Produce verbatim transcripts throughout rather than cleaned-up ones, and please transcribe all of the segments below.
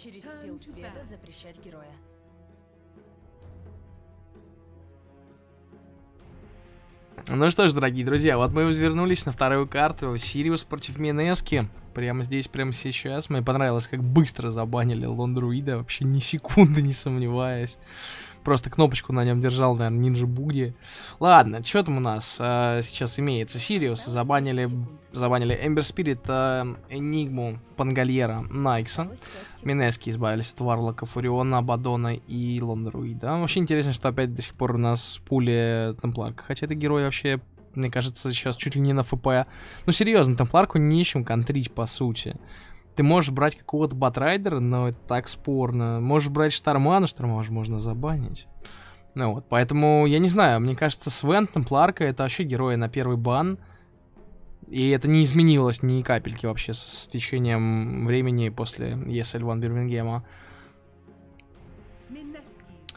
очередь сил света запрещать героя. Ну что ж, дорогие друзья, вот мы вернулись на вторую карту. Сириус против Минески. Прямо здесь, прямо сейчас. Мне понравилось, как быстро забанили Лондруида. Вообще ни секунды не сомневаясь. Просто кнопочку на нем держал, наверное, Ниндзя Буди. Ладно, что там у нас а, сейчас имеется? Сириус забанили, забанили Эмбер Спирит, Энигму, Пангольера, Найкса. Минески избавились от Варлока, Фуриона, Абадона и Лондруида. Вообще интересно, что опять до сих пор у нас пули Темплярка. Хотя это герой вообще, мне кажется, сейчас чуть ли не на эф пэ. Ну серьезно, Темплярку нечем контрить по сути. Ты можешь брать какого-то Батрайдера, но это так спорно. Можешь брать Шторма, но Шторма же можно забанить. Ну вот, поэтому, я не знаю, мне кажется, Свен, Темплярка — это вообще герои на первый бан. И это не изменилось ни капельки вообще с, с течением времени после и эс эл один Бирмингема.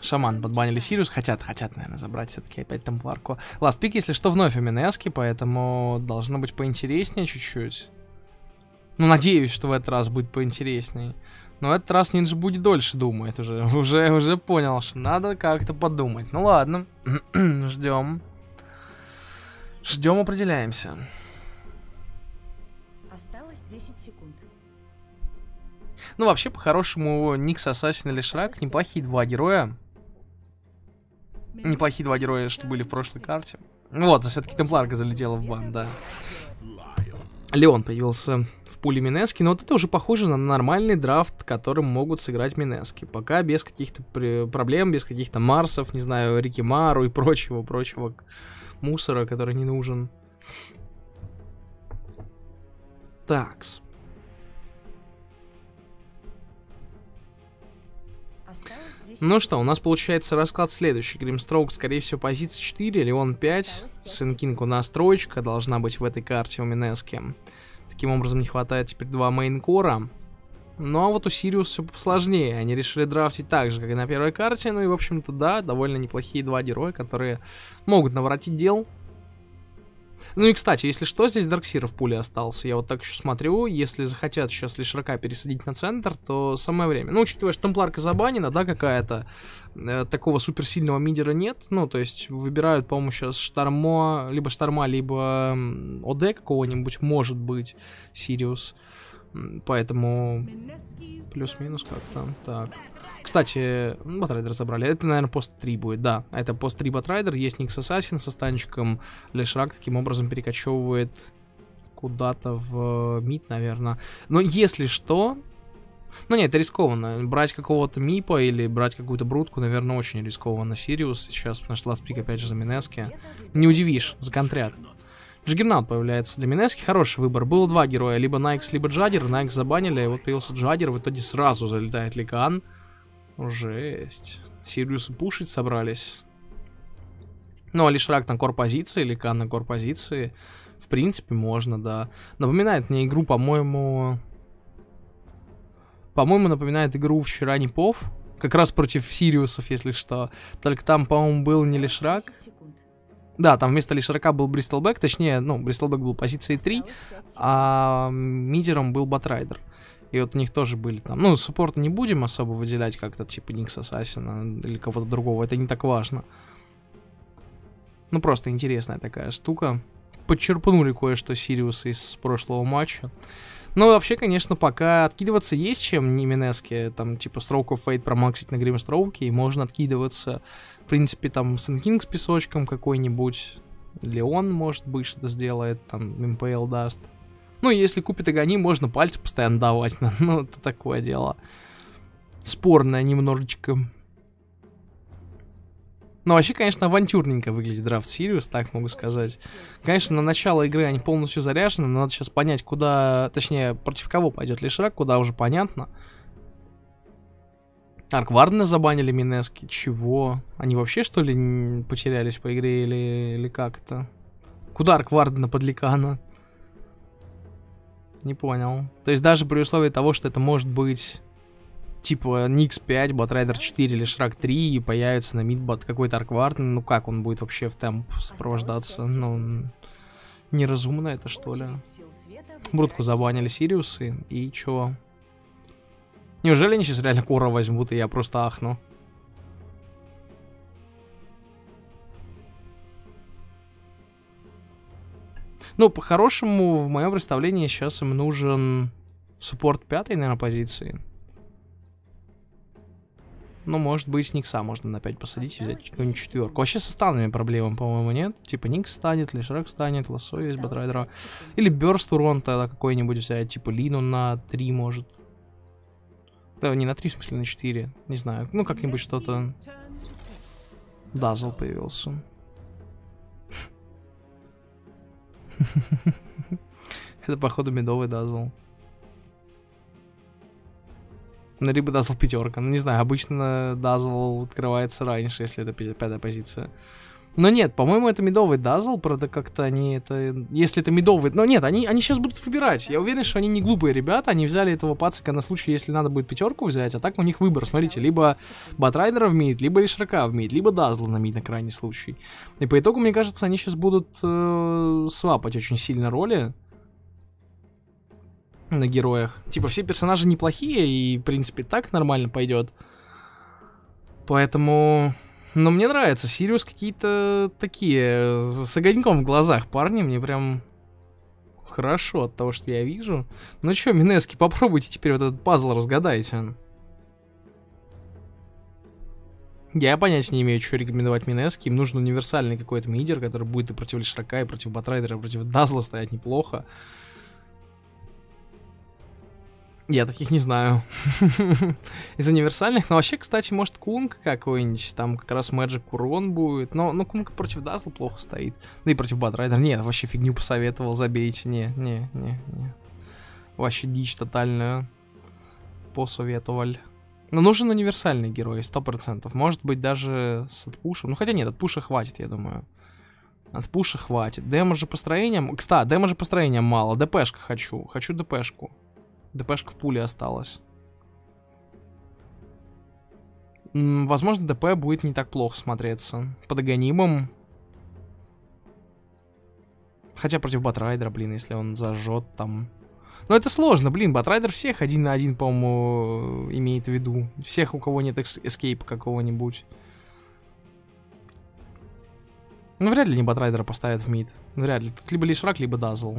Шаман подбанили Сириус. Хотят, хотят, наверное, забрать все-таки опять Темплярку. Ластпик, если что, вновь у Минески, поэтому должно быть поинтереснее чуть-чуть. Ну, надеюсь, что в этот раз будет поинтересней. Но в этот раз Ниндзя Буди дольше думает уже. Уже, уже понял, что надо как-то подумать. Ну ладно, ждем. Ждем, определяемся. Осталось десять секунд. Ну, вообще, по-хорошему, Никс Ассасин и Лешрак неплохие два героя. Неплохие два героя, что были в прошлой карте. Ну вот, все-таки Темплярка залетела в бан, да. Леон появился в пуле Минески, но вот это уже похоже на нормальный драфт, которым могут сыграть Минески. Пока без каких-то проблем, без каких-то Марсов, не знаю, Рикимару и прочего-прочего мусора, который не нужен. Такс. Ну что, у нас получается расклад следующий. Гримстроук, скорее всего, позиция четыре, Леон пять, Сенкинку настроечка должна быть в этой карте у Минески. Таким образом, не хватает теперь два мейнкора. Ну а вот у Сириуса все посложнее. Они решили драфтить так же, как и на первой карте. Ну и, в общем-то, да, довольно неплохие два героя, которые могут наворотить дел. Ну и, кстати, если что, здесь Дарксир в пуле остался. Я вот так еще смотрю. Если захотят сейчас Лешрака пересадить на центр, то самое время. Ну, учитывая, что Темплярка забанена, да, какая-то. Э, такого суперсильного мидера нет. Ну, то есть выбирают, по-моему, сейчас Шторма, либо Шторма, либо ОД какого-нибудь, может быть, Сириус. Поэтому плюс-минус как-то так. Кстати, Батрайдер забрали. Это, наверное, пост три будет, да. Это пост три Батрайдер. Есть Никс Ассасин со Станчиком. Лешрак таким образом перекочевывает куда-то в мид, наверное. Но если что... Ну нет, это рискованно. Брать какого-то Мипа или брать какую-то брутку, наверное, очень рискованно. Сириус сейчас, потому что ластпик опять же за Минески. Не удивишь, законтрят. Джаггернаут появляется для Минески, хороший выбор. Было два героя, либо Найкс, либо Джаггер. Найкс забанили, и вот появился Джаггер. В итоге сразу залетает Ликан. Жесть. Сириусы пушить собрались. Ну, а Лешрак на корпозиции, Ликан на корпозиции. В принципе, можно, да. Напоминает мне игру, по-моему... По-моему, напоминает игру вчера Нипов. Как раз против Сириусов, если что. Только там, по-моему, был не Лешрак. Да, там вместо Лешрака был Бристлбэк, точнее, ну, Бристлбэк был позицией три, а мидером был Батрайдер. И вот у них тоже были там, ну, суппорт не будем особо выделять как-то, типа Никс Ассасина или кого-то другого, это не так важно. Ну, просто интересная такая штука. Подчерпнули кое-что Сириуса из прошлого матча. Ну, вообще, конечно, пока откидываться есть чем, не Минески, там, типа, Stroke of Fate промаксить на Гримстроуке, и можно откидываться, в принципе, там, Сенкинг с песочком какой-нибудь, Леон, может быть, что-то сделает, там, эм пэ эл даст. Ну, если купит Агани, можно пальцы постоянно давать, ну, это такое дело. Спорное немножечко. Ну, вообще, конечно, авантюрненько выглядит драфт Сириус, так могу сказать. Конечно, на начало игры они полностью заряжены, но надо сейчас понять, куда... Точнее, против кого пойдет Лешрак, куда уже понятно. Арквардена забанили Минески. Чего? Они вообще, что ли, потерялись по игре или, или как это? Куда Арквардена под Ликана? Не понял. То есть даже при условии того, что это может быть... Типа Никс пять, Батрайдер четыре, Лешрак три, и появится на мидбат какой-то Аркварден. Ну как он будет вообще в темп сопровождаться? Ну, неразумно это, что ли? Брутку забанили Сириусы, и чё? Неужели они сейчас реально Кора возьмут, и я просто ахну? Ну, по-хорошему, в моем представлении сейчас им нужен суппорт пятой, наверное, позиции. Ну, может быть, Никса можно на пять посадить и взять какую-нибудь четверку. Вообще со станами проблем, по-моему, нет. Типа Никс станет, Лешрак станет, Лассо есть, Батрайдера. Или Бёрст урон тогда какой-нибудь взять, типа Лину на три, может. Да, не на три, в смысле, на четыре. Не знаю, ну, как-нибудь что-то... Дазл появился. Это, походу, медовый Дазл. Ну, либо Дазл пятерка. Ну, не знаю, обычно Дазл открывается раньше, если это пятая позиция. Но нет, по-моему, это медовый Дазл, правда, как-то они это... Если это медовый... Но нет, они, они сейчас будут выбирать. Я уверен, что они не глупые ребята, они взяли этого пацика на случай, если надо будет пятерку взять, а так у них выбор, смотрите, либо Батрайдера в мид, либо Лешрака в мид, либо Дазла на мид на крайний случай. И по итогу, мне кажется, они сейчас будут э, свапать очень сильно роли на героях. Типа, все персонажи неплохие, и, в принципе, так нормально пойдет. Поэтому... Но мне нравится. Сириус какие-то такие... С огоньком в глазах парни. Мне прям... Хорошо от того, что я вижу. Ну чё, Минески, попробуйте теперь вот этот пазл разгадайте. Я понятия не имею, что рекомендовать Минески. Им нужен универсальный какой-то мидер, который будет и против Лешрака, и против Батрайдера, и против Дазла стоять неплохо. Я таких не знаю. Из универсальных. Но вообще, кстати, может, Кунка какой-нибудь. Там как раз Magic урон будет. Но, но Кунка против Дазла плохо стоит. Да и против Батрайдера. Нет, вообще фигню посоветовал. Забейте. Не, не, не, не. Вообще дичь тотальную. Посоветовали. Но нужен универсальный герой, сто процентов. Может быть, даже с отпушем. Ну, хотя нет, отпуша хватит, я думаю. Отпуша хватит. Демажа построением... Кстати, демажа построением мало. ДПшка хочу. Хочу ДПшку. ДПшка в пуле осталась. Возможно, ДП будет не так плохо смотреться. Под агонимом. Хотя против Батрайдера, блин, если он зажжет там. Но это сложно, блин. Батрайдер всех один на один, по-моему, имеет в виду. Всех, у кого нет эскейпа какого-нибудь. Ну, вряд ли не Батрайдера поставят в мид. Вряд ли. Тут либо Лешрак, либо Дазл.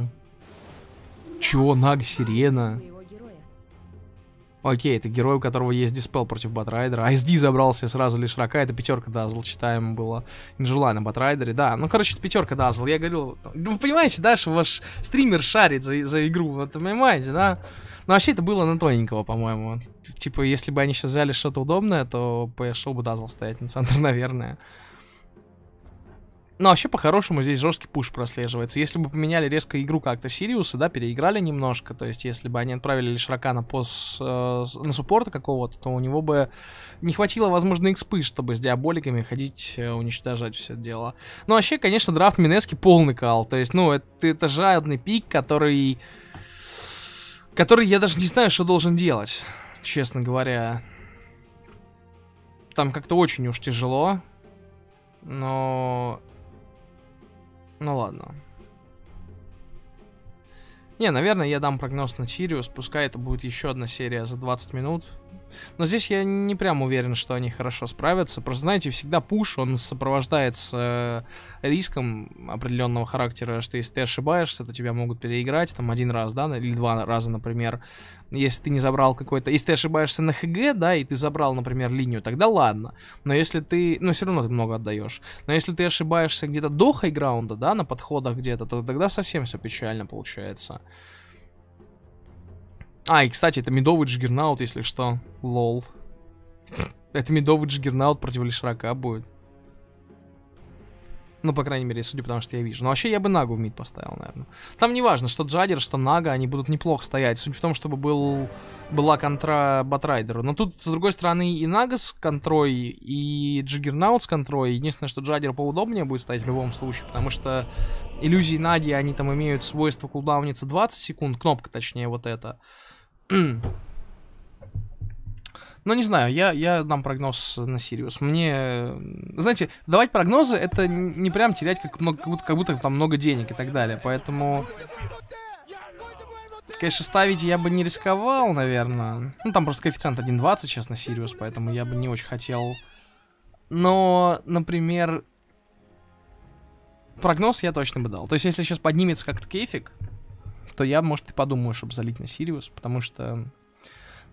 Чего? Нага, Сирена. Окей, это герой, у которого есть диспел против Батрайдера. ай эс ди забрался сразу Лешрака. Это пятерка Дазл, читаем было. Инжула на Батрайдере, да. Ну, короче, это пятерка Дазл. Я говорил, вы понимаете, да, что ваш стример шарит за, за игру. Вы понимаете, да? Ну, вообще, это было на тоненького, по-моему. Типа, если бы они сейчас взяли что-то удобное, то пошел бы Дазл стоять на центр, наверное. Ну, вообще, по-хорошему, здесь жесткий пуш прослеживается. Если бы поменяли резко игру как-то Сириуса, да, переиграли немножко, то есть, если бы они отправили Лешрака на пост, э, на суппорта какого-то, то у него бы не хватило, возможно, экспы, чтобы с диаболиками ходить, э, уничтожать все это дело. Ну, вообще, конечно, драфт Минески полный кал, то есть, ну, это, это жадный пик, который... Который я даже не знаю, что должен делать, честно говоря. Там как-то очень уж тяжело, но... Ну ладно. Не, наверное, я дам прогноз на Сириус. Пускай это будет еще одна серия за двадцать минут. Но здесь я не прям уверен, что они хорошо справятся. Просто, знаете, всегда пуш, он сопровождается э, риском определенного характера, что если ты ошибаешься, то тебя могут переиграть там один раз, да, или два раза, например. Если ты не забрал какой-то... Если ты ошибаешься на ХГ, да, и ты забрал, например, линию, тогда ладно. Но если ты... Ну, все равно ты много отдаешь. Но если ты ошибаешься где-то до хайграунда, да, на подходах где-то, то тогда совсем все печально получается. А, и, кстати, это медовый Джаггернаут, если что. Лол. Это медовый Джаггернаут против Лешрака будет. Ну, по крайней мере, судя по тому, что я вижу. Но вообще я бы Нагу в мид поставил, наверное. Там не важно, что Джаггер, что Нага, они будут неплохо стоять. Суть в том, чтобы был, была контра Батрайдеру. Но тут, с другой стороны, и Нага с контрой, и Джаггернаут с контрой. Единственное, что Джаггер поудобнее будет стоять в любом случае, потому что иллюзии Наги, они там имеют свойство кулдауниться двадцать секунд. Кнопка, точнее, вот эта. Ну, не знаю, я, я дам прогноз на Сириус. Мне, знаете, давать прогнозы, это не прям терять как, много, как, будто, как будто там много денег и так далее. Поэтому конечно, ставить я бы не рисковал, наверное. Ну, там просто коэффициент один двадцать сейчас на Сириус, поэтому я бы не очень хотел. Но, например, прогноз я точно бы дал. То есть, если сейчас поднимется как-то кейфик, то я, может, и подумаю, чтобы залить на Сириус, потому что...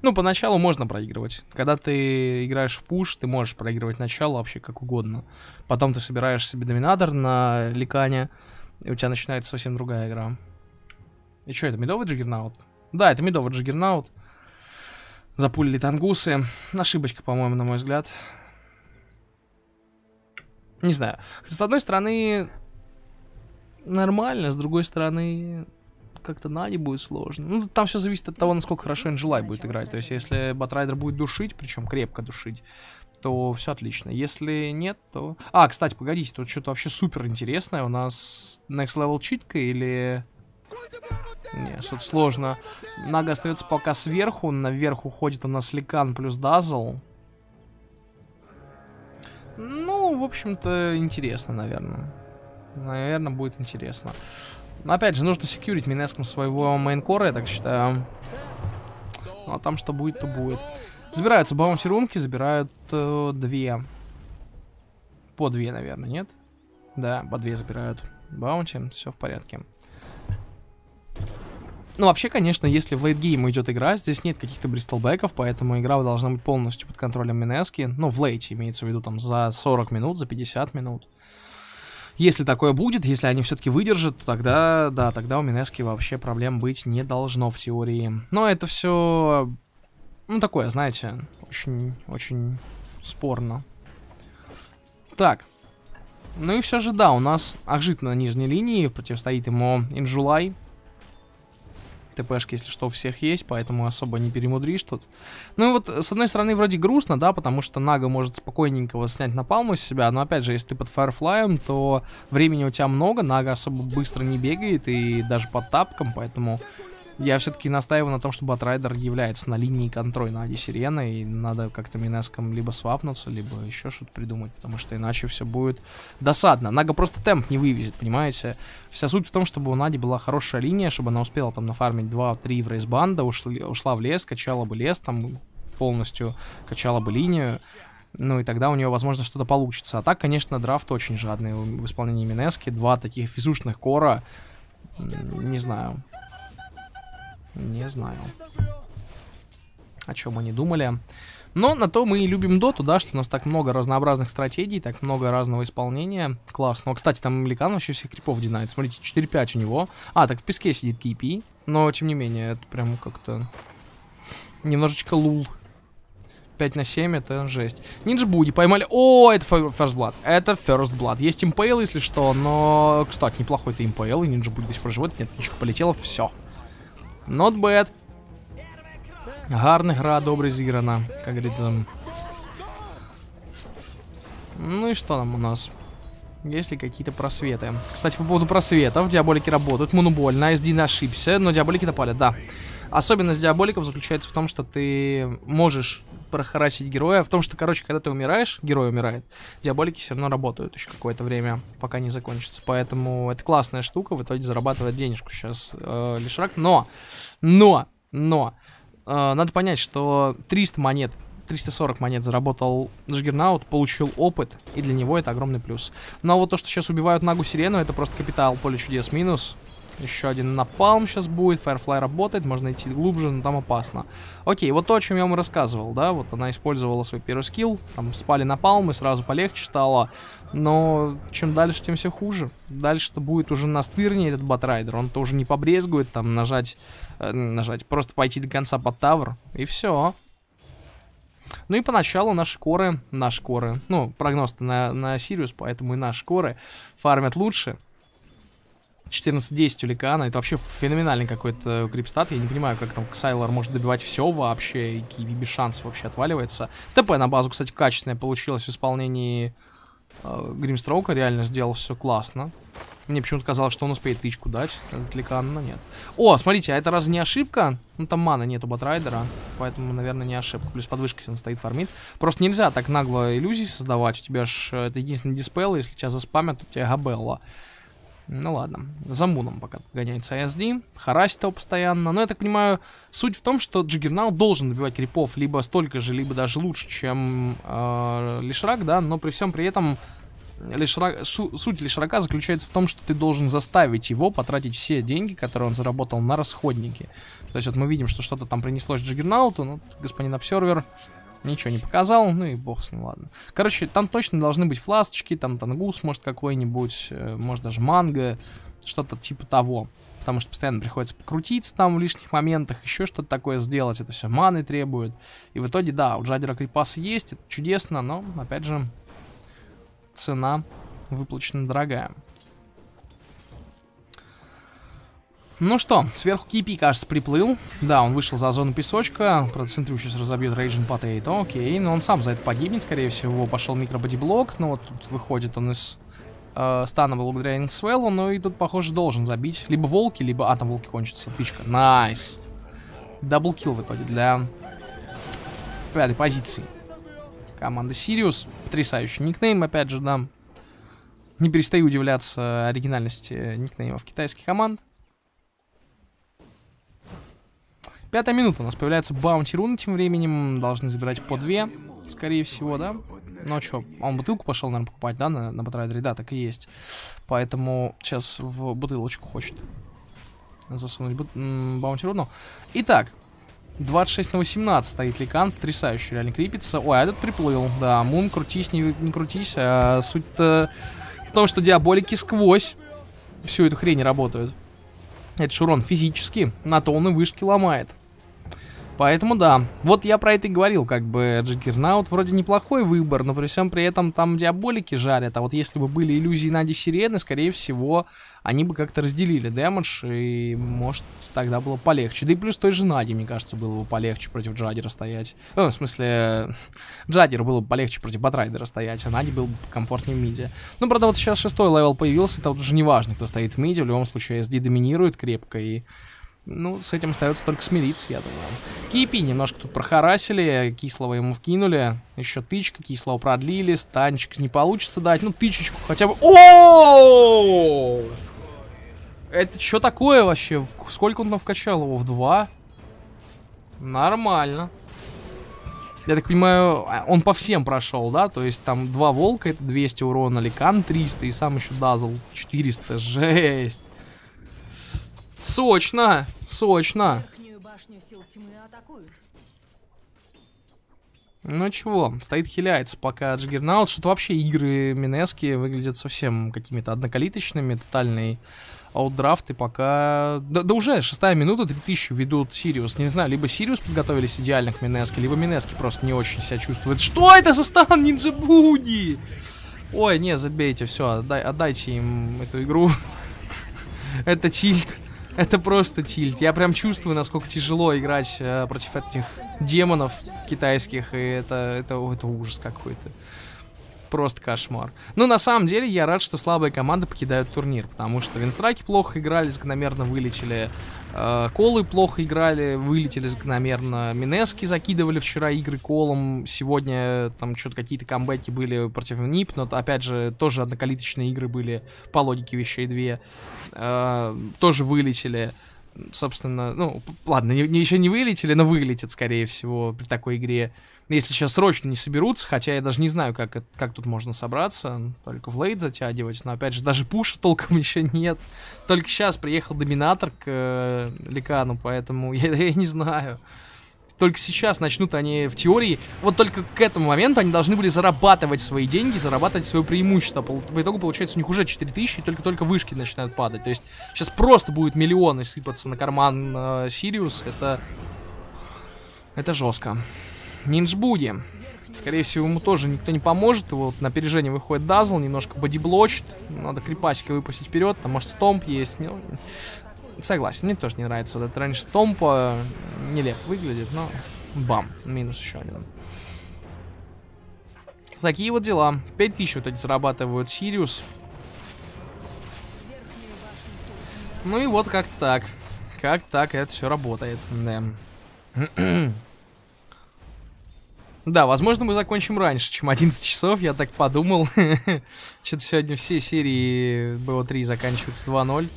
Ну, поначалу можно проигрывать. Когда ты играешь в пуш, ты можешь проигрывать начало вообще как угодно. Потом ты собираешь себе доминатор на Ликане, и у тебя начинается совсем другая игра. И что, это медовый джаггернаут? Да, это медовый джаггернаут. Запулили тангусы. Ошибочка, по-моему, на мой взгляд. Не знаю. С одной стороны, нормально, с другой стороны... Как-то Наде будет сложно. Ну, там все зависит от того, насколько хорошо Энджелай будет играть. То есть, если Батрайдер будет душить, причем крепко душить, то все отлично. Если нет, то... А, кстати, погодите, тут что-то вообще супер интересное. У нас Next Level читка или... Не, что-то сложно. Нага остается пока сверху. Наверх уходит у нас Ликан плюс Дазл. Ну, в общем-то, интересно, наверное. Наверное, будет интересно. Но опять же, нужно секьюрить Минеском своего мейнкора, я так считаю. Ну а там что будет, то будет. Забираются баунти-румки, забирают э, две. По две, наверное, нет? Да, по две забирают баунти, все в порядке. Ну вообще, конечно, если в лейтгейм идет игра, здесь нет каких-то бристлбэков, поэтому игра должна быть полностью под контролем Минески. Ну в лейте имеется в виду там за сорок минут, за пятьдесят минут. Если такое будет, если они все-таки выдержат, то тогда, да, тогда у Минески вообще проблем быть не должно в теории. Но это все, ну, такое, знаете, очень-очень спорно. Так. Ну и все же, да, у нас Ажит на нижней линии, противостоит ему Энджелай. ДПшки, если что, у всех есть, поэтому особо не перемудришь тут. Ну и вот, с одной стороны, вроде грустно, да, потому что Нага может спокойненько вот снять напалму из себя, но опять же, если ты под Фаерфлаем, то времени у тебя много, Нага особо быстро не бегает и даже под тапком, поэтому я все-таки настаиваю на том, что Батрайдер является на линии контроль на Аде Сирены, и надо как-то Минеском либо свапнуться, либо еще что-то придумать, потому что иначе все будет досадно. Нага просто темп не вывезет, понимаете? Вся суть в том, чтобы у Нади была хорошая линия, чтобы она успела там нафармить два-три в рейсбанда, ушла, ушла в лес, качала бы лес, там полностью качала бы линию. Ну и тогда у нее, возможно, что-то получится. А так, конечно, драфт очень жадный в исполнении Минески. Два таких физушных кора. Не знаю. Не знаю, о чем они думали. Но на то мы и любим доту, да, что у нас так много разнообразных стратегий, так много разного исполнения. Классно. Кстати, там Ликан вообще всех крипов динает. Смотрите, четыре пять у него. А, так в песке сидит Ки-Пи. Но, тем не менее, это прям как-то немножечко лул. пять на семь, это жесть. Ниндзя Буди поймали. О, это First Blood. Это First Blood. Есть импейл, если что, но... Кстати, неплохой-то импейл. И Ниндзя Буди до сих пор живет. Нет, птичка полетела, все. Not bad. Гарная игра, добре зіграна, как говорится. Ну и что там у нас? Есть ли какие-то просветы? Кстати, по поводу просветов. Диаболики работают, Муну больно, эс ди ошибся, но диаболики допали, да. Особенность диаболиков заключается в том, что ты можешь прохарасить героя. В том, что, короче, когда ты умираешь, герой умирает, диаболики все равно работают еще какое-то время, пока не закончится. Поэтому это классная штука, в итоге зарабатывает денежку сейчас э, Лешрак. Но, но, но, э, надо понять, что триста монет, триста сорок монет заработал Джаггернаут, получил опыт, и для него это огромный плюс. Но вот то, что сейчас убивают Нагу Сирену, это просто капитал, поле чудес минус. Еще один напалм сейчас будет, Firefly работает, можно идти глубже, но там опасно. Окей, вот то, о чем я вам рассказывал, да, вот она использовала свой первый скилл, там спали напалм и сразу полегче стало, но чем дальше, тем все хуже. Дальше-то будет уже настырнее этот Батрайдер, он тоже не побрезгует там нажать, э, нажать, просто пойти до конца под тавр, и все. Ну и поначалу наши коры, наши коры, ну прогноз-то на, на Сириус, поэтому и наши коры фармят лучше. четырнадцать десять у Ликана, это вообще феноменальный какой-то крипстат, я не понимаю, как там Ксайлор может добивать все вообще, и Киви без шансов вообще отваливается. ТП на базу, кстати, качественное получилось в исполнении э, Гримстроука, реально сделал все классно. Мне почему-то казалось, что он успеет тычку дать, этот Ликан, но нет. О, смотрите, а это раз не ошибка? Ну там мана нет у Батрайдера, поэтому, наверное, не ошибка. Плюс подвышка, если он стоит, фармит. Просто нельзя так нагло иллюзий создавать, у тебя ж это единственный диспел, если тебя заспамят, то у тебя габелла. Ну ладно, за Муном пока гоняется ай эс ди, харасит его постоянно. Но я так понимаю, суть в том, что Джаггернаут должен добивать крипов либо столько же, либо даже лучше, чем э, Лешрак, да. Но при всем при этом Лешрак, су, суть Лешрака заключается в том, что ты должен заставить его потратить все деньги, которые он заработал на расходники. То есть вот мы видим, что что-то там принеслось Джаггернауту, но господин обсервер ничего не показал, ну и бог с ним, ладно. Короче, там точно должны быть фласочки, там тангус, может, какой-нибудь, может, даже манго, что-то типа того. Потому что постоянно приходится покрутиться там в лишних моментах, еще что-то такое сделать, это все маны требует. И в итоге, да, у Джадера крипас есть, это чудесно, но, опять же, цена выплачена дорогая. Ну что, сверху Ки-Пи, кажется, приплыл. Да, он вышел за зону песочка. Правда, Сентрю сейчас разобьет Рейджин Потейто. Окей, но он сам за это погибнет, скорее всего. Пошел микрободиблок. Ну вот тут выходит он из э, стана благодаря Инксвеллу. Ну и тут, похоже, должен забить. Либо волки, либо... А, там волки кончатся. Тычка. Найс. Даблкил в итоге для пятой позиции. Команда Сириус. Потрясающий никнейм, опять же, да. Не перестаю удивляться оригинальности никнеймов китайских команд. Пятая минута, у нас появляется баунти-руны, тем временем должны забирать по две, скорее всего, да? Ну что, он бутылку пошел, наверное, покупать, да, на, на Батрайдере? Да, так и есть. Поэтому сейчас в бутылочку хочет засунуть баунти-руну. Итак, двадцать шесть на восемнадцать стоит Ликан, потрясающе, реально крепится. Ой, а этот приплыл, да, Мун, крутись, не, не крутись. А суть-то в том, что диаболики сквозь всю эту хрень работают. Этот шурон физически на тонны вышки ломает. Поэтому да, вот я про это и говорил, как бы Джаггернаут вроде неплохой выбор, но при всем при этом там диаболики жарят, а вот если бы были иллюзии Нади Сирены, скорее всего, они бы как-то разделили дэмэдж, и может тогда было полегче. Да и плюс той же Нади, мне кажется, было бы полегче против Джаддера стоять. Ну, в смысле, Джаддеру было бы полегче против Батрайдера стоять, а Нади было бы комфортнее в миде. Ну, правда, вот сейчас шестой левел появился, это вот уже не важно, кто стоит в миде, в любом случае эс ди доминирует крепко и... Ну, с этим остается только смириться, я думаю. Ки-Пи немножко тут прохарасили, кислого ему вкинули. Еще тычка, кислого продлили, станчик не получится дать. Ну, тычечку хотя бы... О! Это что такое вообще? Сколько он там вкачал его? В два? Нормально. Я так понимаю, он по всем прошел, да? То есть там два волка, это двести урона, Ликан триста и сам еще Дазл четыреста. Жесть! Сочно, сочно. Ну чего, стоит хиляется пока Джаггернаут. Что-то вообще игры Минески выглядят совсем какими-то однокалиточными. Тотальный аутдрафт и пока... Да, да уже шестая минута, три тысячи ведут Сириус. Не знаю, либо Сириус подготовились идеально к Минески, либо Минески просто не очень себя чувствует. Что это за стан Ниндзя Буди? Ой, не, забейте, все, отдай, отдайте им эту игру. Это тильт. Это просто тильт. Я прям чувствую, насколько тяжело играть э, против этих демонов китайских. И это, это, это ужас какой-то. Просто кошмар. Но на самом деле я рад, что слабые команды покидают турнир. Потому что винстраки плохо играли, закономерно вылетели. Э, колы плохо играли, вылетели закономерно. Минески закидывали вчера игры колом. Сегодня там что-то какие-то камбэки были против нип. Но опять же, тоже однокалиточные игры были по логике вещей две. Э, тоже вылетели. Собственно, ну, ладно, не, еще не вылетели, но вылетят, скорее всего, при такой игре. Если сейчас срочно не соберутся, хотя я даже не знаю, как, как тут можно собраться. Только в лейт затягивать. Но опять же, даже пуша толком еще нет. Только сейчас приехал доминатор к э, Ликану, поэтому я, я не знаю. Только сейчас начнут они в теории. Вот только к этому моменту они должны были зарабатывать свои деньги, зарабатывать свое преимущество. По итогу получается у них уже четыре тысячи, и только-только вышки начинают падать. То есть сейчас просто будет миллионы сыпаться на карман э, Сириус. Это... Это жестко. Ниндзя Буди. Скорее всего, ему тоже никто не поможет. Его вот на опережение выходит Дазл, немножко бодиблочит. Надо крипасика выпустить вперед. Там, может, стомп есть. Ну, согласен, мне тоже не нравится. Вот этот раньше стомпа нелепо выглядит, но бам. Минус еще один. Такие вот дела. пять тысяч вот эти зарабатывают Сириус. Ну и вот как так. Как так это все работает. Да. Да, возможно, мы закончим раньше, чем одиннадцать часов, я так подумал. Что-то сегодня все серии би о три заканчиваются два ноль.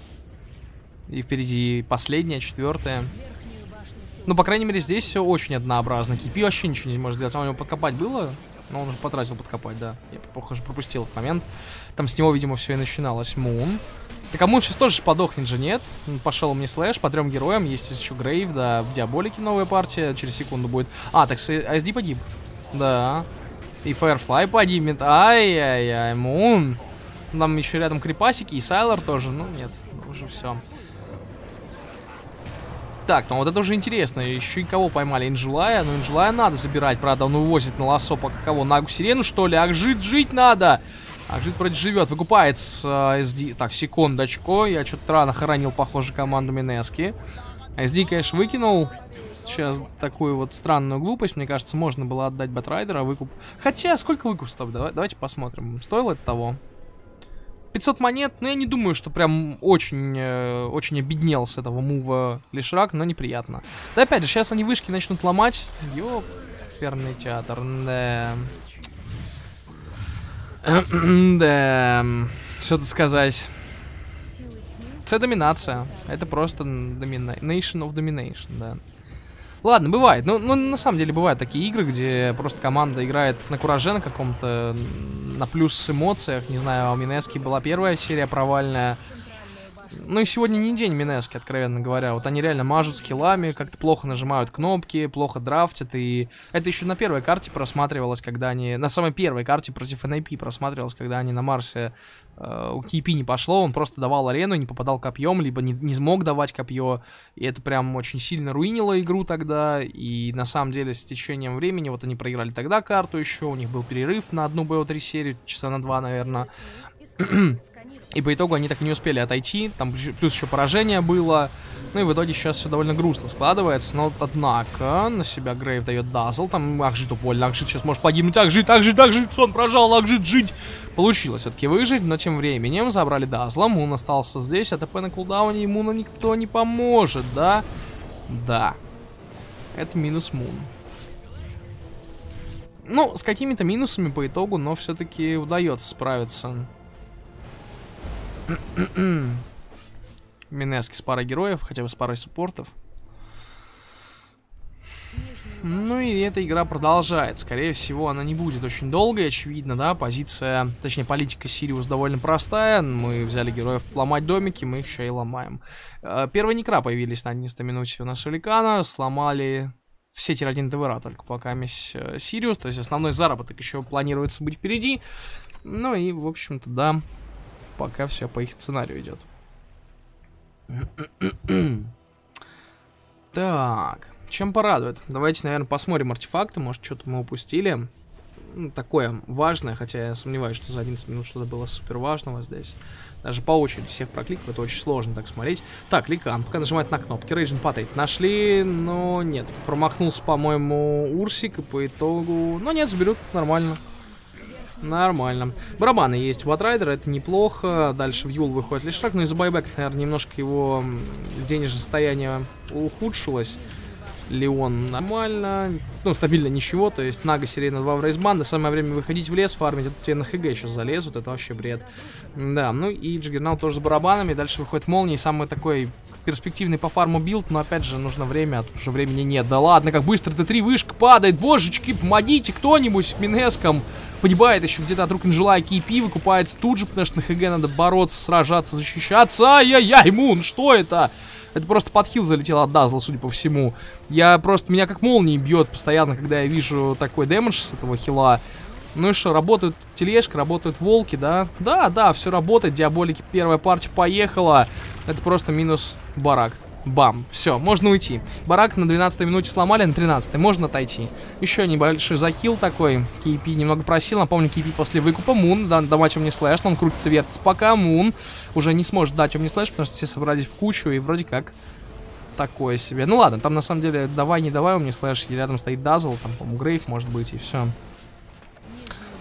И впереди последняя, четвертая. Ну, по крайней мере, здесь все очень однообразно. Ки-Пи вообще ничего не может сделать. У него подкопать было, но он уже потратил подкопать, да. Я, похоже, пропустил этот момент. Там с него, видимо, все и начиналось. Мун. Так, а Мун сейчас тоже подохнет же, нет? Пошел мне слэш по трем героям. Есть еще Грейв, да, в Диаболике новая партия. Через секунду будет... А, так эс ди погиб. Да. И Firefly поднимет. Ай-яй-яй, Мун. Там еще рядом крипасики и Сайлор тоже. Ну, нет, уже все. Так, ну вот это уже интересно. Еще и кого поймали? Инжилая. Ну, Инжилая надо забирать, правда. Он увозит на лосо пока кого? Нагу Сирену, что ли? Ажит жить надо! Ажит вроде живет, выкупает с uh, эс ди. Так, секундочку. Я что-то рано хоронил, похоже, команду Минески. эс ди, конечно, выкинул. Сейчас такую вот странную глупость. Мне кажется, можно было отдать Батрайдера. Выкуп. Хотя, сколько выкуп стоп? Давай, давайте посмотрим. Стоило это того? пятьсот монет. Ну, я не думаю, что прям очень, э, очень обеднел с этого мува Лешрак, но неприятно. Да, опять же, сейчас они вышки начнут ломать. Ёперный театр. Да... Да, что тут сказать. Это доминация. Это просто домина... Nation of Domination, да. Ладно, бывает. Ну, ну, на самом деле, бывают такие игры, где просто команда играет на кураже на каком-то, на плюс с эмоциях. Не знаю, у Минески была первая серия провальная. Ну и сегодня не день Минески, откровенно говоря. Вот они реально мажут скиллами, как-то плохо нажимают кнопки, плохо драфтят. И это еще на первой карте просматривалось, когда они... На самой первой карте против эн ай пи просматривалось, когда они на Марсе... Э, у Ки-Пи не пошло, он просто давал арену, не попадал копьем, либо не, не смог давать копье. И это прям очень сильно руинило игру тогда. И на самом деле с течением времени... Вот они проиграли тогда карту еще, у них был перерыв на одну би о три серию, часа на два, наверное. И по итогу они так и не успели отойти, там плюс еще поражение было. Ну и в итоге сейчас все довольно грустно складывается. Но однако на себя Грейв дает Дазл. Там Ахжиту больно, Ахжит сейчас может погибнуть. Ахжит, Ахжит, Ахжит, сон прожал, Ахжит жить. Получилось все-таки выжить, но тем временем забрали Дазла. Мун остался здесь, АТП на кулдауне, ему никто не поможет, да? Да. Это минус Мун. Ну, с какими-то минусами по итогу, но все-таки удается справиться. Минески с парой героев, хотя бы с парой суппортов. Ну и эта игра продолжает. Скорее всего, она не будет очень долгой, очевидно, да. Позиция, точнее, политика Сириус довольно простая. Мы взяли героев ломать домики, мы их еще и ломаем. Первые некра появились на одиннадцатой минуте у нас у Ликана. Сломали все тир один ТВР только пока мисс Сириус. То есть основной заработок еще планируется быть впереди. Ну и, в общем-то, да, пока все по их сценарию идет. Так, чем порадует? Давайте, наверное, посмотрим артефакты. Может, что-то мы упустили. Ну, такое важное, хотя я сомневаюсь, что за одиннадцать минут что-то было супер важного здесь. Даже по очереди всех прокликал, это очень сложно так смотреть. Так, Ликан пока нажимает на кнопки. Рейджин патает. Нашли, но нет. Промахнулся, по-моему, Урсик, и по итогу... Но нет, заберут, нормально. Нормально. Барабаны есть у Батрайдера, это неплохо. Дальше в Юл выходит Лешрак, но из-за байбека, наверное, немножко его денежное состояние ухудшилось. Леон нормально. Ну, стабильно ничего, то есть Нага, Сирена, два в рейсбанда. Самое время выходить в лес, фармить. Это тебе на ХГ еще залезут, это вообще бред. Да, ну и Джаггернаут тоже с барабанами. Дальше выходит Молния, самый такой перспективный по фарму билд, но опять же нужно время, а тут уже времени нет. Да ладно, как быстро тэ три вышка падает. Божечки, помогите кто-нибудь Минеском. Погибает еще где-то от рук Инжела, Ки-Пи выкупается тут же, потому что на ХГ надо бороться, сражаться, защищаться. Ай-яй-яй, Мун, что это? Это просто под хил залетел от Дазла, судя по всему. Я просто... Меня как молнией бьет постоянно, когда я вижу такой дэмэдж с этого хила. Ну и что, работают тележка, работают волки, да? Да, да, все работает. Диаболики, первая партия поехала. Это просто минус барак. Бам. Все, можно уйти. Барак на двенадцатой минуте сломали, на тринадцатой можно отойти. Еще небольшой захил такой. Ки-Пи немного просил. Напомню, Ки-Пи после выкупа. Мун, да, давать Омни Слэш. Он крутится, вертится пока. Мун уже не сможет дать Омни Слэш, потому что все собрались в кучу и вроде как такое себе. Ну ладно, там на самом деле давай, не давай Омни Слэш. И рядом стоит Дазл, там, по-моему, Грейв, может быть, и все.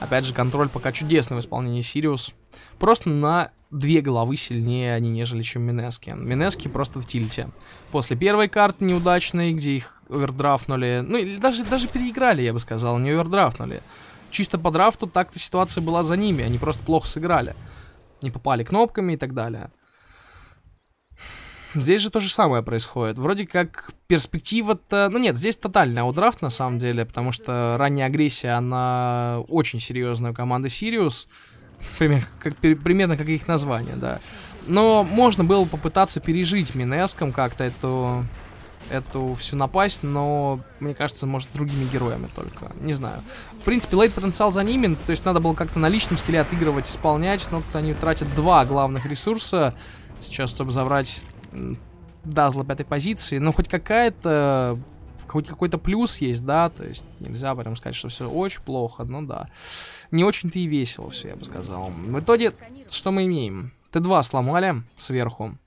Опять же, контроль пока чудесный в исполнении Сириус. Просто на две головы сильнее они, нежели чем Минески. Минески просто в тильте. После первой карты неудачной, где их овердрафнули, ну или даже, даже переиграли, я бы сказал, не овердрафнули. Чисто по драфту так-то ситуация была за ними, они просто плохо сыграли. Не попали кнопками и так далее. Здесь же то же самое происходит. Вроде как перспектива-то... Ну нет, здесь тотальный аутдрафт на самом деле, потому что ранняя агрессия, она очень серьезная у команды Сириус. Пример, как, примерно как их название, да. Но можно было попытаться пережить Минеском как-то эту, эту всю напасть, но, мне кажется, может, другими героями только. Не знаю. В принципе, лейт-потенциал за ними, то есть надо было как-то на личном скилле отыгрывать, исполнять, но тут они тратят два главных ресурса сейчас, чтобы забрать... Дазла пятой позиции, но хоть какая-то, хоть какой-то плюс есть, да, то есть нельзя прям сказать, что все очень плохо, но да, не очень-то и весело все, я бы сказал. В итоге, что мы имеем? тэ два сломали сверху,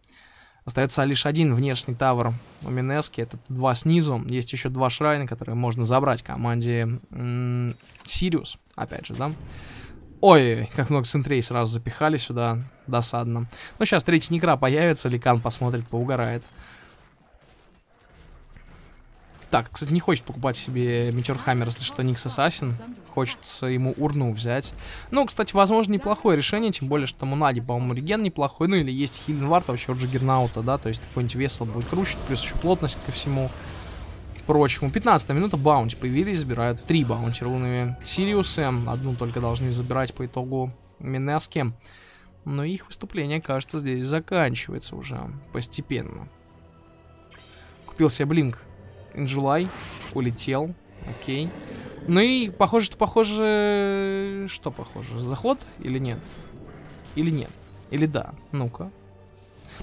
остается лишь один внешний тавер у Минески, это тэ два снизу, есть еще два шрайна, которые можно забрать команде Сириус, опять же, да. Ой, как много центрей сразу запихали сюда. Досадно. Ну, сейчас третий некра появится, Ликан посмотрит, поугарает. Так, кстати, не хочет покупать себе Метеорхаммер, если что, Никс Ассасин. Хочется ему урну взять. Ну, кстати, возможно, неплохое решение, тем более, что Мунади, по-моему, реген неплохой. Ну, или есть Хильденвард, вообще от Джаггернаута, да, то есть какой-нибудь весел будет круче, плюс еще плотность ко всему прочему. пятнадцатая минута, баунти появились, забирают три баунти рунами Сириусы, одну только должны забирать по итогу Минески. Но их выступление, кажется, здесь заканчивается уже постепенно. Купил себе блинк Инджулай, улетел, окей. Ну и похоже, что похоже... Что похоже? Заход или нет? Или нет? Или да? Ну-ка.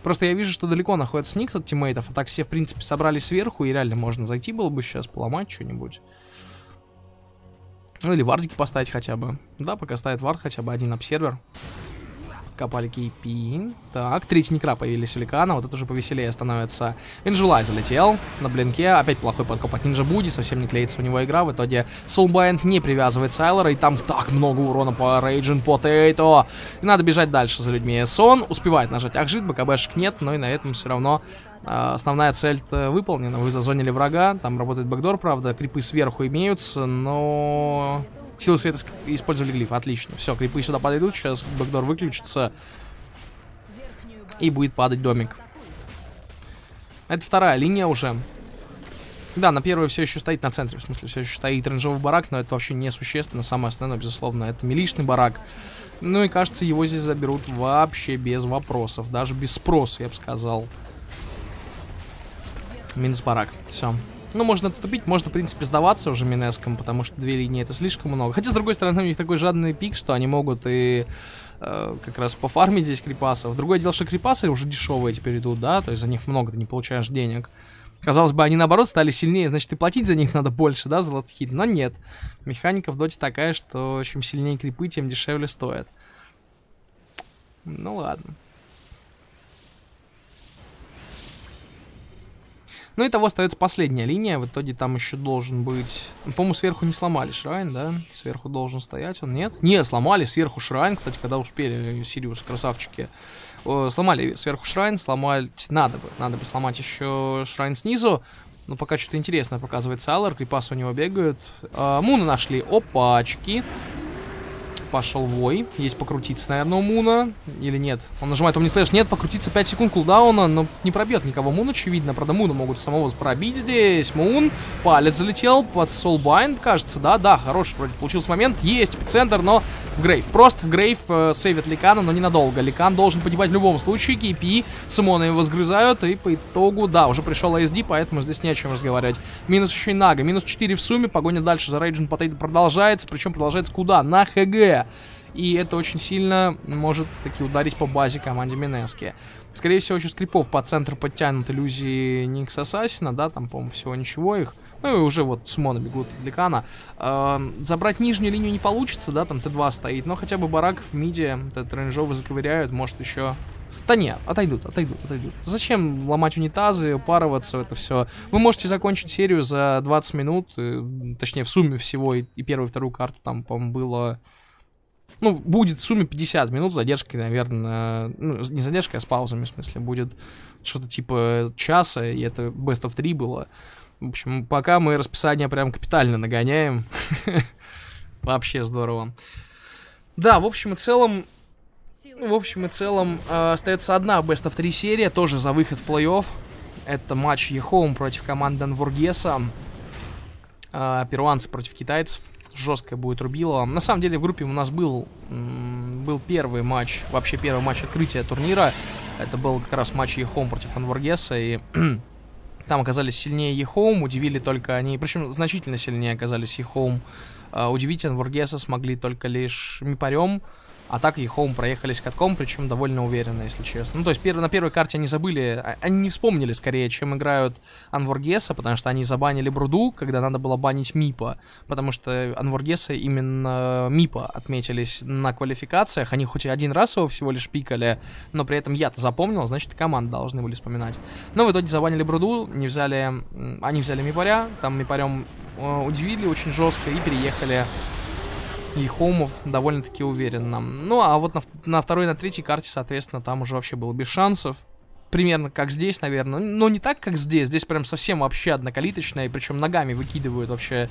Просто я вижу, что далеко находится Никс от тиммейтов, а так все, в принципе, собрались сверху, и реально можно зайти было бы сейчас, поломать что-нибудь. Ну или вардики поставить хотя бы. Да, пока ставит вард, хотя бы один обсервер. Копали Ки-Пи. Так, третий некра появились у Ликана, вот это уже повеселее становится. Инжулай залетел на блинке, опять плохой подкоп от Ниндзя Буди, совсем не клеится у него игра, в итоге Soulbind не привязывает Сайлора, и там так много урона по Raging Potato. И надо бежать дальше за людьми. Сон успевает нажать Ажит, БКБшек нет, но и на этом все равно э, основная цель выполнена. Вы зазонили врага, там работает бэкдор, правда, крипы сверху имеются, но... Силы света использовали глиф, отлично. Все, крипы сюда подойдут, сейчас бэкдор выключится. И будет падать домик. Это вторая линия уже. Да, на первой все еще стоит, на центре, в смысле, все еще стоит рейнджовый барак, но это вообще не существенно. Самое основное, безусловно, это милишный барак. Ну и, кажется, его здесь заберут вообще без вопросов. Даже без спроса, я бы сказал. Минус барак, все. Ну, можно отступить, можно, в принципе, сдаваться уже Минеском, потому что две линии это слишком много. Хотя, с другой стороны, у них такой жадный пик, что они могут и э, как раз пофармить здесь крипасов. Другое дело, что крипасы уже дешевые теперь идут, да, то есть за них много ты не получаешь денег. Казалось бы, они, наоборот, стали сильнее, значит, и платить за них надо больше, да, за лотхит, но нет. Механика в доте такая, что чем сильнее крипы, тем дешевле стоит. Ну, ладно. Ну и того остается последняя линия, в итоге там еще должен быть... По-моему, сверху не сломали шрайн, да? Сверху должен стоять, он нет? Не, сломали сверху шрайн, кстати, когда успели Сириус, красавчики. О, сломали сверху шрайн, сломать надо бы. Надо бы сломать еще шрайн снизу. Но пока что-то интересное показывает Сайлор, крипасы у него бегают. А, Муна нашли, опачки. Пошел вой, есть покрутиться, наверное, у Муна, или нет? Он нажимает Omni Slash, нет, покрутиться, пять секунд кулдауна, но не пробьет никого Мун, очевидно, правда, Муна могут самого пробить здесь, Мун, палец залетел под Soulbind, кажется, да, да, хороший вроде получился момент, есть эпицентр, но в грейв, просто в грейв э, сейвит Ликана, но ненадолго, Ликан должен погибать в любом случае, Ки-Пи, Симона его сгрызают, и по итогу, да, уже пришел эй эс ди, поэтому здесь не о чем разговаривать, минус еще и Нага, минус четыре в сумме, погоня дальше за Raging Potato продолжается, причем продолжается куда? На ХГ. И это очень сильно может таки ударить по базе команде Минески. Скорее всего, еще скрипов по центру подтянут иллюзии Никс Ассасина, да, там, по-моему, всего ничего их. Ну и уже вот с Мона бегут от Ликана. Э-э забрать нижнюю линию не получится, да, там тэ два стоит, но хотя бы барак в миде, вот этот рейнджовый заковыряют, может еще... Да нет, отойдут, отойдут, отойдут. Зачем ломать унитазы, упарываться, это все. Вы можете закончить серию за двадцать минут, точнее в сумме всего, и, и первую, и вторую карту там, по-моему, было... Ну, будет в сумме пятьдесят минут, задержкой, наверное, ну, не задержкой, а с паузами, в смысле, будет что-то типа часа, и это бест оф три было. В общем, пока мы расписание прям капитально нагоняем. Вообще здорово. Да, в общем и целом, в общем и целом, э, остается одна бест оф три серия, тоже за выход в плей-офф. Это матч и хоум против команды Анворгеса. Э, перуанцы против китайцев. Жесткое будет рубило. На самом деле в группе у нас был, был первый матч, вообще первый матч открытия турнира. Это был как раз матч и хоум против Анворгеса, и там оказались сильнее и хоум, удивили только они, причем значительно сильнее оказались и хоум. Uh, удивить Анворгеса смогли только лишь Мипарем, а так и хоум проехались катком, причем довольно уверенно, если честно. Ну, то есть пер на первой карте они забыли, они не вспомнили скорее, чем играют Анворгеса, потому что они забанили Бруду, когда надо было банить Мипа, потому что Анворгеса именно Мипа отметились на квалификациях, они хоть и один раз его всего лишь пикали, но при этом я-то запомнил, значит, команды должны были вспоминать. Но в итоге забанили Бруду, не взяли, они взяли Мипаря, там Мипарем удивили очень жестко и переехали и хоумов довольно-таки уверенно. Ну, а вот на, на второй и на третьей карте, соответственно, там уже вообще было без шансов. Примерно как здесь, наверное. Но не так, как здесь. Здесь прям совсем вообще однокалиточная, и причем ногами выкидывают вообще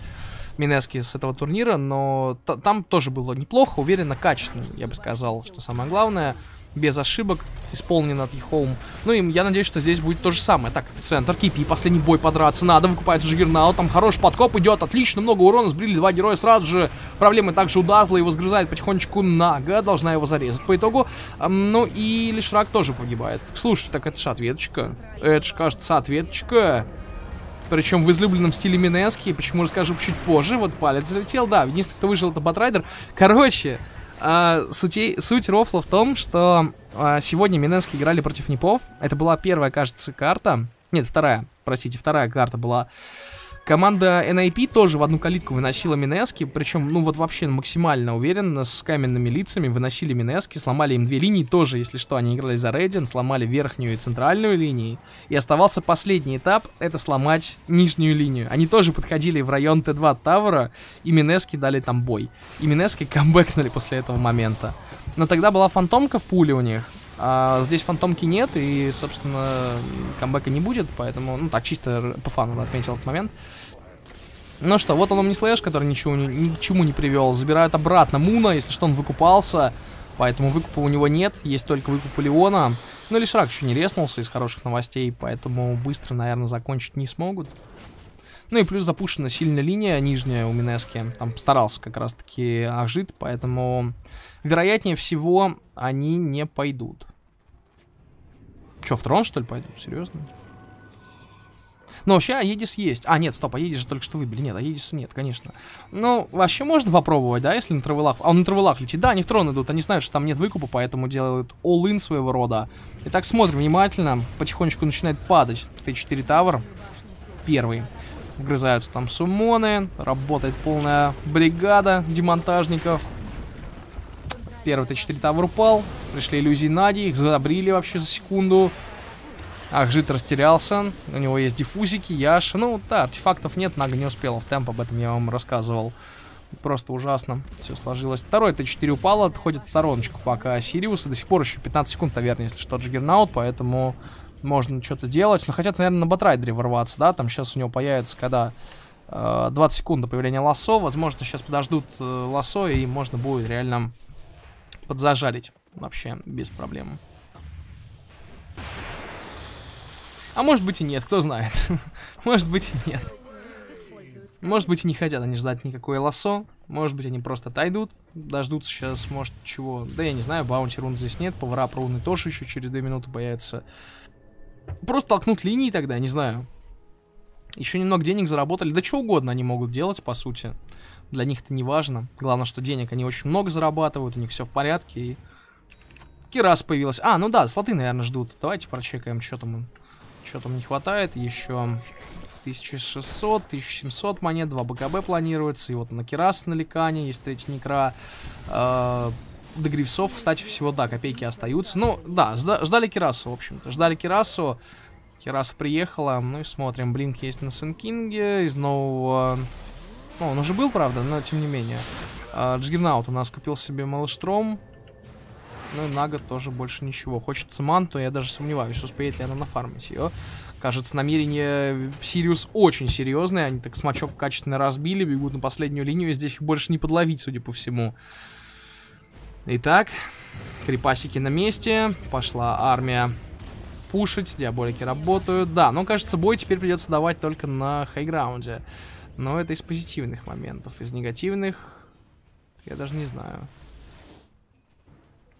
Минески с этого турнира. Но там тоже было неплохо, уверенно, качественно, я бы сказал, что самое главное. Без ошибок исполнен от и хоум. Ну и я надеюсь, что здесь будет то же самое. Так, центр, Ки-Пи, последний бой подраться надо. Выкупается Джаггернаут, там хороший подкоп идет. Отлично, много урона, сбрили два героя сразу же. Проблемы также у Дазла, его сгрызает потихонечку Нага, должна его зарезать по итогу. Ну и Лешрак тоже погибает. Слушай, так это же ответочка. Это же, кажется, ответочка. Причем в излюбленном стиле Минески. Почему, расскажу чуть позже. Вот палец залетел, да, единственный, кто выжил, это Батрайдер. Короче... А, суть, суть рофла в том, что а, сегодня Минески играли против нипов. Это была первая, кажется, карта. Нет, вторая, простите, вторая карта была. Команда эн ай пи тоже в одну калитку выносила Минески. Причем, ну вот вообще максимально уверенно, с каменными лицами выносили Минески. Сломали им две линии тоже, если что, они играли за рейдинг. Сломали верхнюю и центральную линии. И оставался последний этап, это сломать нижнюю линию. Они тоже подходили в район тэ два Тавера, и Минески дали там бой. И Минески камбэкнули после этого момента. Но тогда была фантомка в пуле у них. А здесь фантомки нет, и, собственно, камбэка не будет, поэтому, ну так, чисто по фану отметил этот момент. Ну что, вот он омнислэш, который ничего, ни к чему не привел. Забирают обратно Муна, если что, он выкупался, поэтому выкупа у него нет, есть только выкуп Леона. Но Лешрак еще не резнулся из хороших новостей, поэтому быстро, наверное, закончить не смогут. Ну и плюс запущена сильная линия нижняя у Минески. Там старался как раз-таки Ажит, поэтому вероятнее всего они не пойдут. Че, в трон, что ли, пойдут? Серьезно? Ну, вообще, Аедис есть. А, нет, стоп, Аедис же только что выбили. Нет, Аедиса нет, конечно. Ну, вообще можно попробовать, да, если на травелах... А он на травелах летит. Да, они в трон идут. Они знают, что там нет выкупа, поэтому делают all-in своего рода. Итак, смотрим внимательно. Потихонечку начинает падать тэ четыре Тавер. Первый. Вгрызаются там суммоны. Работает полная бригада демонтажников. Первый тэ четыре Тавер упал. Пришли иллюзии Нади. Их задобрили вообще за секунду. Ажит растерялся. У него есть диффузики, Яша. Ну, да, артефактов нет. Нага не успела в темп. Об этом я вам рассказывал. Просто ужасно все сложилось. Второй тэ четыре упал. Отходит в стороночку пока Сириуса. До сих пор еще пятнадцать секунд, наверное, если что, Джаггернаут. Поэтому можно что-то делать. Но хотят, наверное, на Батрайдере ворваться, да? Там сейчас у него появится, когда... Э, двадцать секунд до появления лассо. Возможно, сейчас подождут э, лассо, и можно будет реально... подзажарить вообще без проблем. А может быть и нет, кто знает. Может быть и нет. Может быть и не хотят они ждать никакое лассо. Может быть они просто отойдут. Дождутся сейчас, может, чего. Да я не знаю, баунти рун здесь нет. Повара про руны тоже еще через две минуты появятся. Просто толкнут линии тогда, не знаю. Еще немного денег заработали. Да что угодно они могут делать, по сути. Для них это не важно. Главное, что денег они очень много зарабатывают, у них все в порядке. И... Кирас появилась. А, ну да, слоты, наверное, ждут. Давайте прочекаем, что там, что там не хватает. Еще тысяча шестьсот, тысяча семьсот монет, два бэ ка бэ планируется. И вот на Кирас на Ликане есть третья некра. Э-э до гривсов, кстати, всего, да, копейки остаются. Ну, да, ждали Кирасу, в общем-то. Ждали Кирасу. Кираса приехала. Ну и смотрим. Блинк есть на Сенкинге. Из нового... Ну, он уже был, правда, но тем не менее. А, Джаггернаут у нас купил себе Мелштром. Ну и Нага тоже больше ничего. Хочется манту, я даже сомневаюсь, успеет ли она нафармить ее. Кажется, намерение Сириус очень серьезное. Они так смачок качественно разбили, бегут на последнюю линию, и здесь их больше не подловить, судя по всему. Итак, крипасики на месте. Пошла армия пушить, диаболики работают. Да, но, кажется, бой теперь придется давать только на хайграунде. Но это из позитивных моментов. Из негативных я даже не знаю.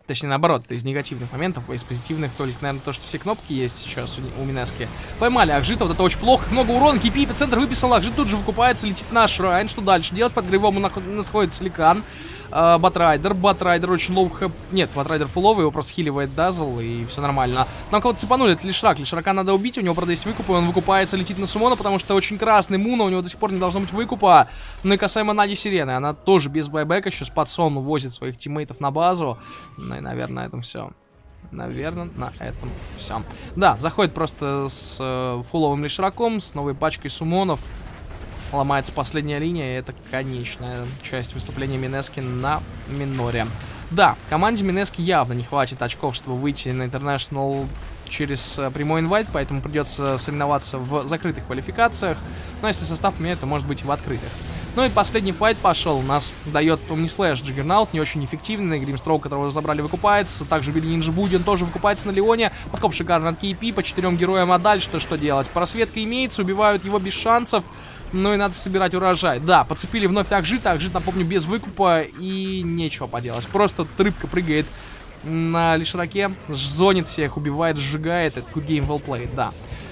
Точнее, наоборот, из негативных моментов, а из позитивных только, наверное, то, что все кнопки есть сейчас у, у Минески. Поймали Ажита, вот это очень плохо, много урона, Ки-Пи, эпицентр выписал, Ажит тут же выкупается, летит на Шрайн, что дальше делать? Под гривом находится Ликан, э, Батрайдер, Батрайдер очень лоу хэп, нет, Батрайдер фуловый, его просто хиливает Дазл, и все нормально. Нам кого-то цепанули, это Лешрак, Лешрака надо убить, у него, правда, есть выкуп, и он выкупается, летит на Сумона, потому что очень красный Муна, у него до сих пор не должно быть выкупа. Ну и касаемо Наги Сирены, она тоже без байбека, сейчас под сон возит своих тиммейтов на базу. Ну и, наверное, на этом все. Наверное, на этом все. Да, заходит просто с э, фуловым Лешраком, с новой пачкой сумонов. Ломается последняя линия, и это конечная часть выступления Минески на миноре. Да, команде Минески явно не хватит очков, чтобы выйти на Интернешнл через прямой инвайт, поэтому придется соревноваться в закрытых квалификациях. Но если состав меняет, то может быть и в открытых. Ну и последний файт пошел. У нас дает Умнислэш Джаггернаут, не очень эффективный. Гримстроук, которого забрали, выкупается. Также били Ниндзя Буди, он тоже выкупается на Леоне. Подкоп шикарный от Ки-Пи по четырем героям, а дальше-то что делать? Просветка имеется, убивают его без шансов. Ну и надо собирать урожай. Да, подцепили вновь Акжита. Акжит, напомню, без выкупа и нечего поделать. Просто рыбка прыгает на Лешраке, зонит всех, убивает, сжигает. Это good game well played, да.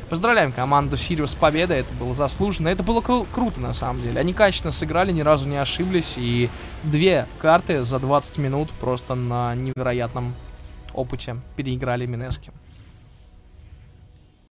Поздравляем команду Сириус с победой, это было заслуженно, это было кру круто на самом деле. Они качественно сыграли, ни разу не ошиблись, и две карты за двадцать минут просто на невероятном опыте переиграли Минески.